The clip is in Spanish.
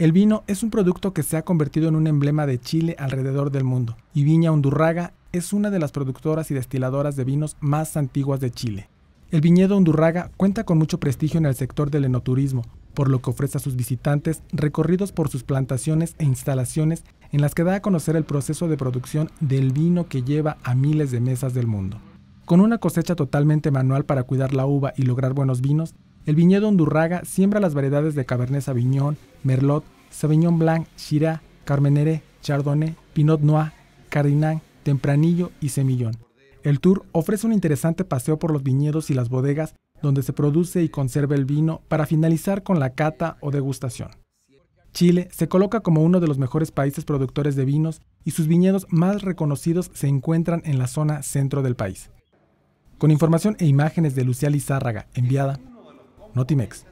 El vino es un producto que se ha convertido en un emblema de Chile alrededor del mundo, y Viña Undurraga es una de las productoras y destiladoras de vinos más antiguas de Chile. El viñedo Undurraga cuenta con mucho prestigio en el sector del enoturismo, por lo que ofrece a sus visitantes recorridos por sus plantaciones e instalaciones en las que da a conocer el proceso de producción del vino que lleva a miles de mesas del mundo. Con una cosecha totalmente manual para cuidar la uva y lograr buenos vinos, el viñedo Undurraga siembra las variedades de Cabernet Sauvignon, Merlot, Sauvignon Blanc, Shiraz, Carmenere, Chardonnay, Pinot Noir, Carignan, Tempranillo y Semillón. El tour ofrece un interesante paseo por los viñedos y las bodegas donde se produce y conserva el vino para finalizar con la cata o degustación. Chile se coloca como uno de los mejores países productores de vinos y sus viñedos más reconocidos se encuentran en la zona centro del país. Con información e imágenes de Lucía Lizárraga, enviada Notimex.